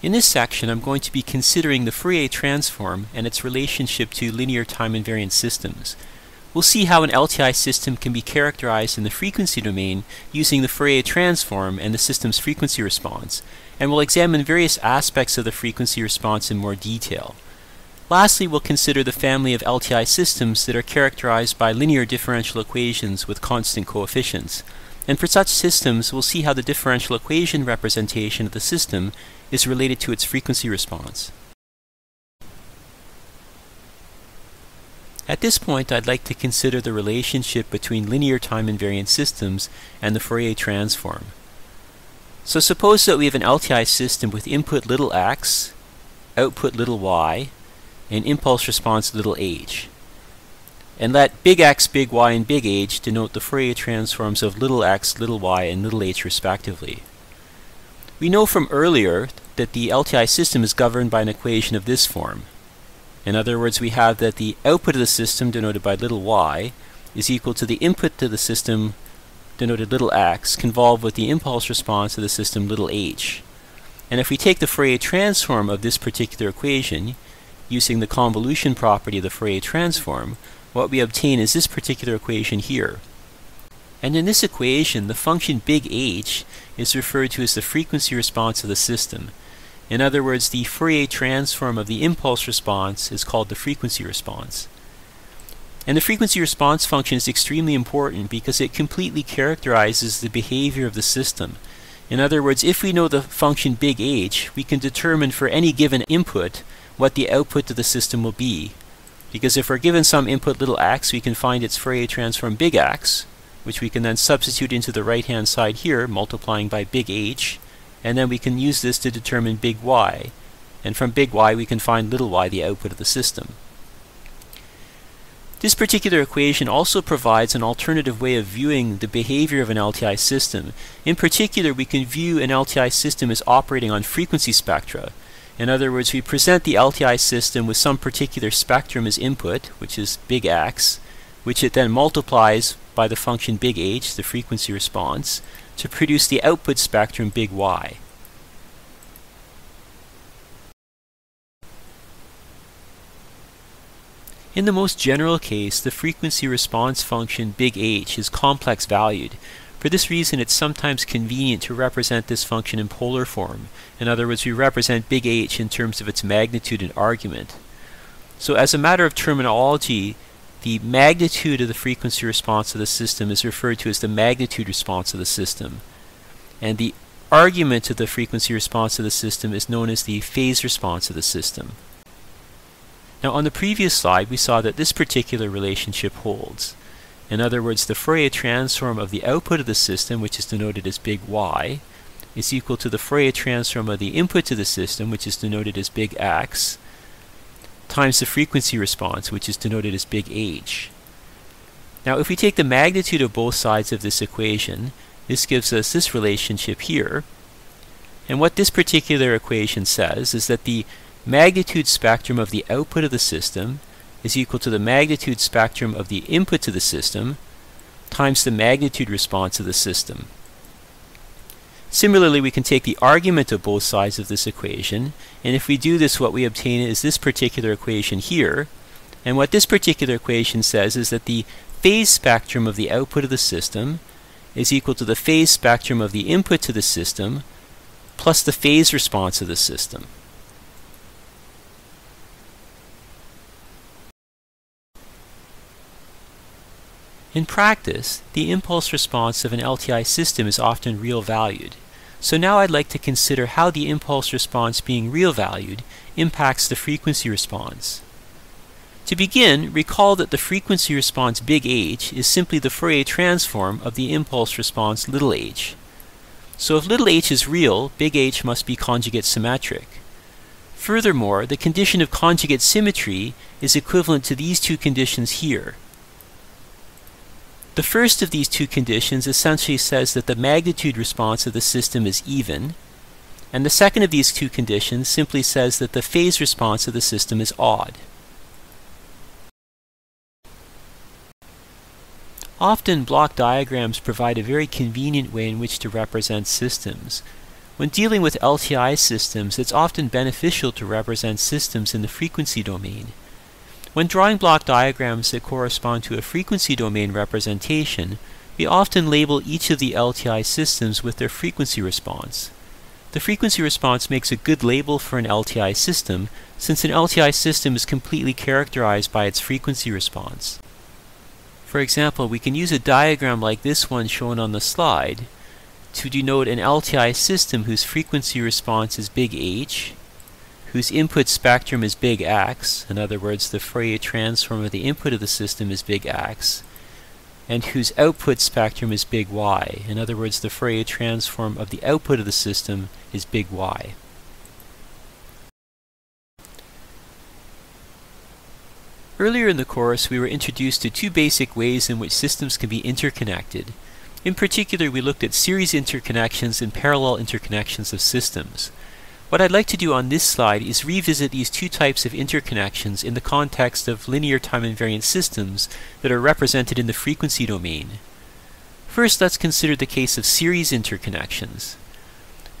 In this section, I'm going to be considering the Fourier transform and its relationship to linear time-invariant systems. We'll see how an LTI system can be characterized in the frequency domain using the Fourier transform and the system's frequency response, and we'll examine various aspects of the frequency response in more detail. Lastly, we'll consider the family of LTI systems that are characterized by linear differential equations with constant coefficients. And for such systems, we'll see how the differential equation representation of the system is related to its frequency response. At this point, I'd like to consider the relationship between linear time-invariant systems and the Fourier transform. So suppose that we have an LTI system with input little x, output little y, and impulse response little h. And let big X, big Y, and big H denote the Fourier transforms of little x, little y, and little h respectively. We know from earlier that the LTI system is governed by an equation of this form. In other words, we have that the output of the system, denoted by little y, is equal to the input to the system, denoted little x, convolved with the impulse response of the system, little h. And if we take the Fourier transform of this particular equation, using the convolution property of the Fourier transform, what we obtain is this particular equation here. And in this equation, the function big H is referred to as the frequency response of the system. In other words, the Fourier transform of the impulse response is called the frequency response. And the frequency response function is extremely important because it completely characterizes the behavior of the system. In other words, if we know the function big H, we can determine for any given input what the output to the system will be. Because if we're given some input little x, we can find its Fourier transform big X, which we can then substitute into the right-hand side here, multiplying by big H, and then we can use this to determine big Y. And from big Y, we can find little y, the output of the system. This particular equation also provides an alternative way of viewing the behavior of an LTI system. In particular, we can view an LTI system as operating on frequency spectra. In other words, we present the LTI system with some particular spectrum as input, which is big X, which it then multiplies by the function big H, the frequency response, to produce the output spectrum big Y. In the most general case, the frequency response function big H is complex valued. For this reason, it's sometimes convenient to represent this function in polar form. In other words, we represent big H in terms of its magnitude and argument. So as a matter of terminology, the magnitude of the frequency response of the system is referred to as the magnitude response of the system. And the argument of the frequency response of the system is known as the phase response of the system. Now, on the previous slide, we saw that this particular relationship holds. In other words, the Fourier transform of the output of the system, which is denoted as big Y, is equal to the Fourier transform of the input to the system, which is denoted as big X, times the frequency response, which is denoted as big H. Now, if we take the magnitude of both sides of this equation, this gives us this relationship here. And what this particular equation says is that the magnitude spectrum of the output of the system is equal to the magnitude spectrum of the input to the system times the magnitude response of the system. Similarly, we can take the argument of both sides of this equation, and if we do this, what we obtain is this particular equation here. And what this particular equation says is that the phase spectrum of the output of the system is equal to the phase spectrum of the input to the system plus the phase response of the system. In practice, the impulse response of an LTI system is often real-valued. So now I'd like to consider how the impulse response being real-valued impacts the frequency response. To begin, recall that the frequency response big H is simply the Fourier transform of the impulse response little h. So if little h is real, big H must be conjugate symmetric. Furthermore, the condition of conjugate symmetry is equivalent to these two conditions here. The first of these two conditions essentially says that the magnitude response of the system is even, and the second of these two conditions simply says that the phase response of the system is odd. Often block diagrams provide a very convenient way in which to represent systems. When dealing with LTI systems, it's often beneficial to represent systems in the frequency domain. When drawing block diagrams that correspond to a frequency domain representation, we often label each of the LTI systems with their frequency response. The frequency response makes a good label for an LTI system, since an LTI system is completely characterized by its frequency response. For example, we can use a diagram like this one shown on the slide to denote an LTI system whose frequency response is big H, whose input spectrum is big X, in other words, the Fourier transform of the input of the system is big X, and whose output spectrum is big Y, in other words, the Fourier transform of the output of the system is big Y. Earlier in the course, we were introduced to two basic ways in which systems can be interconnected. In particular, we looked at series interconnections and parallel interconnections of systems. What I'd like to do on this slide is revisit these two types of interconnections in the context of linear time-invariant systems that are represented in the frequency domain. First, let's consider the case of series interconnections.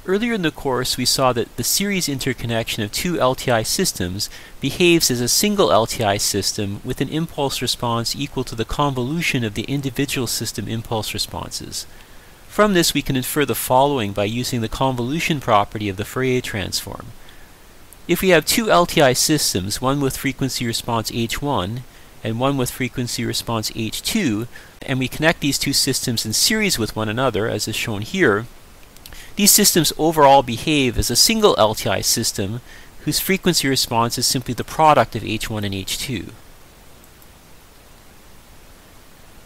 Earlier in the course, we saw that the series interconnection of two LTI systems behaves as a single LTI system with an impulse response equal to the convolution of the individual system impulse responses. From this, we can infer the following by using the convolution property of the Fourier transform. If we have two LTI systems, one with frequency response H1 and one with frequency response H2, and we connect these two systems in series with one another, as is shown here, these systems overall behave as a single LTI system whose frequency response is simply the product of H1 and H2.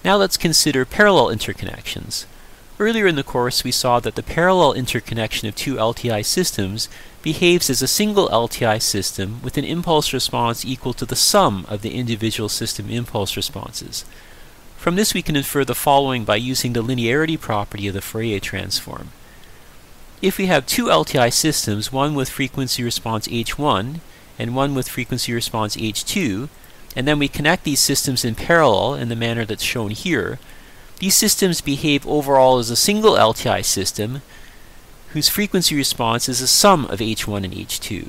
Now let's consider parallel interconnections. Earlier in the course, we saw that the parallel interconnection of two LTI systems behaves as a single LTI system with an impulse response equal to the sum of the individual system impulse responses. From this, we can infer the following by using the linearity property of the Fourier transform. If we have two LTI systems, one with frequency response H1 and one with frequency response H2, and then we connect these systems in parallel in the manner that's shown here, these systems behave overall as a single LTI system whose frequency response is a sum of H1 and H2.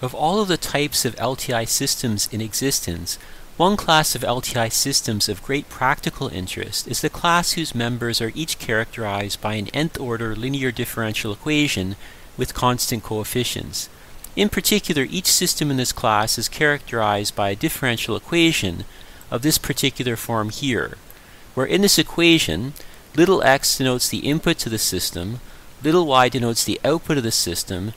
Of all of the types of LTI systems in existence, one class of LTI systems of great practical interest is the class whose members are each characterized by an nth-order linear differential equation with constant coefficients. In particular, each system in this class is characterized by a differential equation of this particular form here, where in this equation, little x denotes the input to the system, little y denotes the output of the system,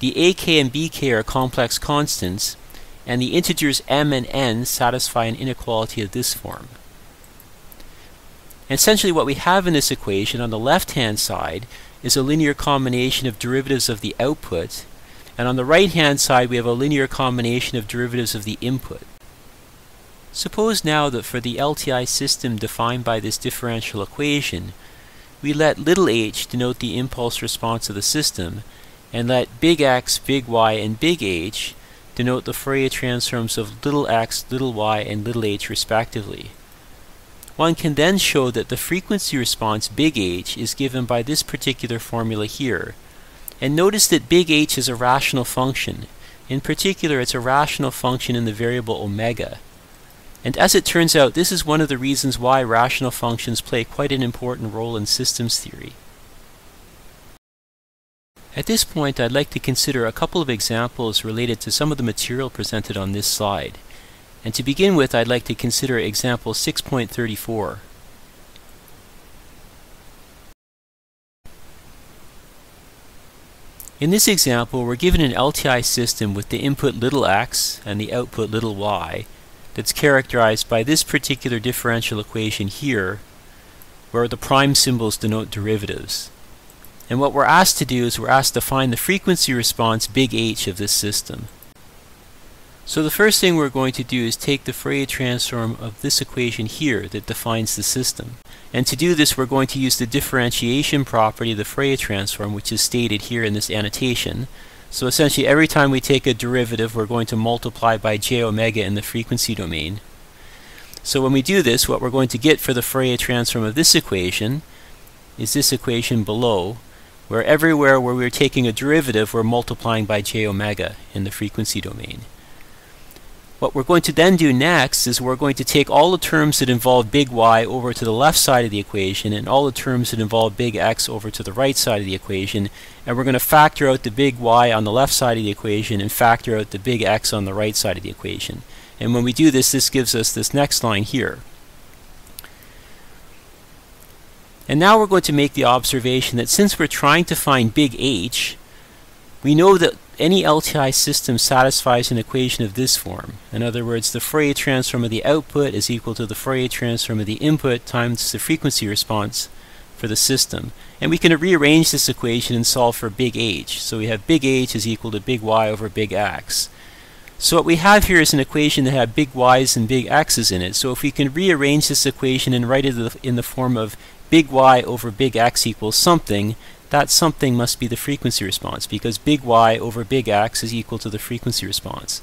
the ak and bk are complex constants, and the integers m and n satisfy an inequality of this form. Essentially, what we have in this equation on the left-hand side is a linear combination of derivatives of the output, and on the right-hand side, we have a linear combination of derivatives of the input. Suppose now that for the LTI system defined by this differential equation, we let little h denote the impulse response of the system, and let big X, big Y, and big H denote the Fourier transforms of little x, little y, and little h respectively. One can then show that the frequency response big H is given by this particular formula here. And notice that big H is a rational function. In particular, it's a rational function in the variable omega. And as it turns out, this is one of the reasons why rational functions play quite an important role in systems theory. At this point, I'd like to consider a couple of examples related to some of the material presented on this slide. And to begin with, I'd like to consider example 6.34. In this example, we're given an LTI system with the input little x and the output little y that's characterized by this particular differential equation here, where the prime symbols denote derivatives. And what we're asked to do is we're asked to find the frequency response big H of this system. So the first thing we're going to do is take the Fourier transform of this equation here that defines the system. And to do this, we're going to use the differentiation property of the Fourier transform, which is stated here in this annotation. So essentially, every time we take a derivative, we're going to multiply by j omega in the frequency domain. So when we do this, what we're going to get for the Fourier transform of this equation is this equation below, where everywhere where we're taking a derivative, we're multiplying by j omega in the frequency domain. What we're going to then do next is we're going to take all the terms that involve big Y over to the left side of the equation and all the terms that involve big X over to the right side of the equation, and we're going to factor out the big Y on the left side of the equation and factor out the big X on the right side of the equation. And when we do this, this gives us this next line here. And now we're going to make the observation that since we're trying to find big H, we know that any LTI system satisfies an equation of this form. In other words, the Fourier transform of the output is equal to the Fourier transform of the input times the frequency response for the system. And we can rearrange this equation and solve for big H. So we have big H is equal to big Y over big X. So what we have here is an equation that has big Y's and big X's in it. So if we can rearrange this equation and write it in the form of big Y over big X equals something, that something must be the frequency response, because big Y over big X is equal to the frequency response.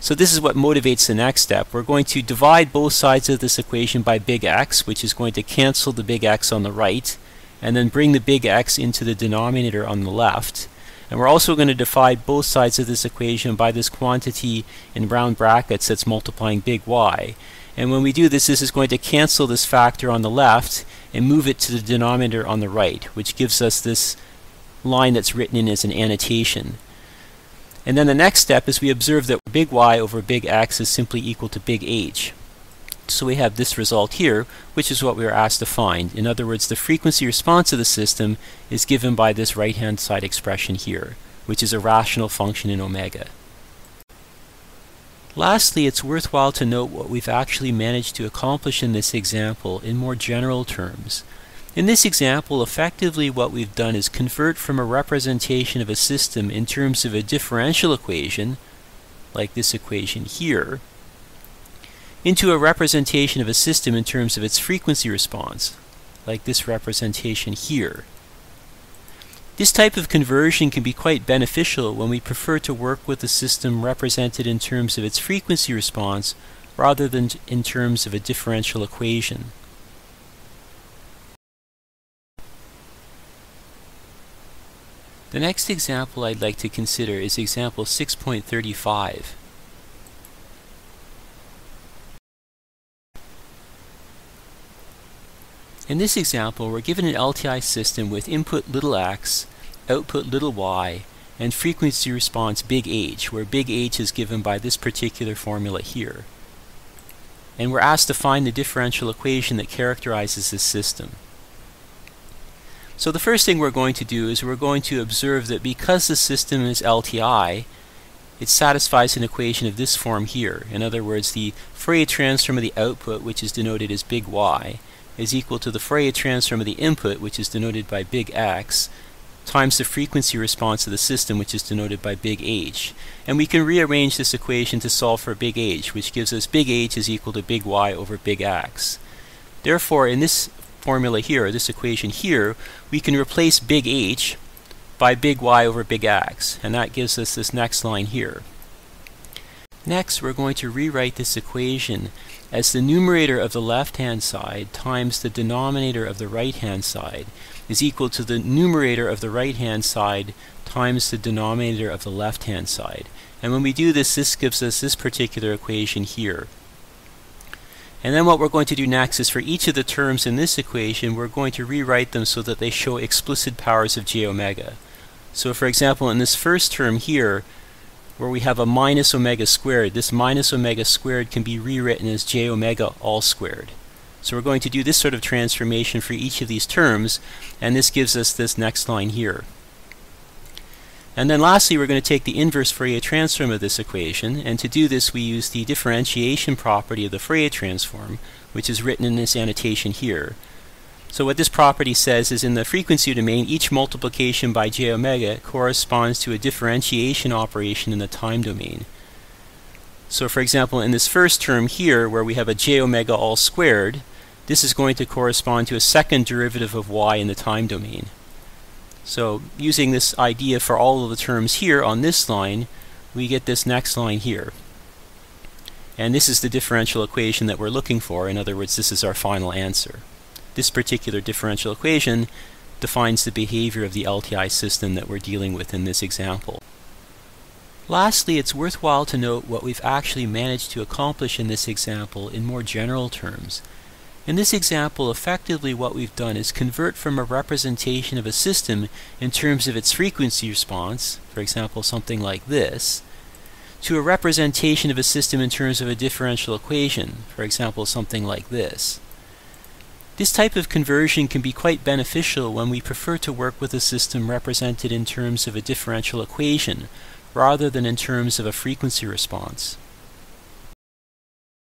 So this is what motivates the next step. We're going to divide both sides of this equation by big X, which is going to cancel the big X on the right, and then bring the big X into the denominator on the left. And we're also going to divide both sides of this equation by this quantity in round brackets that's multiplying big Y. And when we do this, this is going to cancel this factor on the left and move it to the denominator on the right, which gives us this line that's written in as an annotation. And then the next step is we observe that big Y over big X is simply equal to big H. So we have this result here, which is what we were asked to find. In other words, the frequency response of the system is given by this right-hand side expression here, which is a rational function in omega. Lastly, it's worthwhile to note what we've actually managed to accomplish in this example in more general terms. In this example, effectively what we've done is convert from a representation of a system in terms of a differential equation, like this equation here, into a representation of a system in terms of its frequency response, like this representation here. This type of conversion can be quite beneficial when we prefer to work with a system represented in terms of its frequency response rather than in terms of a differential equation. The next example I'd like to consider is example 6.35. In this example, we're given an LTI system with input little x, output little y, and frequency response big H, where big H is given by this particular formula here. And we're asked to find the differential equation that characterizes this system. So the first thing we're going to do is we're going to observe that because the system is LTI, it satisfies an equation of this form here. In other words, the Fourier transform of the output, which is denoted as big Y, is equal to the Fourier transform of the input, which is denoted by big X, times the frequency response of the system, which is denoted by big H. And we can rearrange this equation to solve for big H, which gives us big H is equal to big Y over big X. Therefore, in this formula here, or this equation here, we can replace big H by big Y over big X, and that gives us this next line here. Next, we're going to rewrite this equation as the numerator of the left-hand side times the denominator of the right-hand side is equal to the numerator of the right-hand side times the denominator of the left-hand side. And when we do this, this gives us this particular equation here. And then what we're going to do next is for each of the terms in this equation, we're going to rewrite them so that they show explicit powers of j omega. So for example, in this first term here, where we have a minus omega squared, this minus omega squared can be rewritten as j omega all squared. So we're going to do this sort of transformation for each of these terms, and this gives us this next line here. And then lastly, we're going to take the inverse Fourier transform of this equation, and to do this we use the differentiation property of the Fourier transform, which is written in this annotation here. So what this property says is in the frequency domain, each multiplication by j omega corresponds to a differentiation operation in the time domain. So for example, in this first term here, where we have a j omega all squared, this is going to correspond to a second derivative of y in the time domain. So using this idea for all of the terms here on this line, we get this next line here. And this is the differential equation that we're looking for. In other words, this is our final answer. This particular differential equation defines the behavior of the LTI system that we're dealing with in this example. Lastly, it's worthwhile to note what we've actually managed to accomplish in this example in more general terms. In this example, effectively what we've done is convert from a representation of a system in terms of its frequency response, for example something like this, to a representation of a system in terms of a differential equation, for example something like this. This type of conversion can be quite beneficial when we prefer to work with a system represented in terms of a differential equation rather than in terms of a frequency response.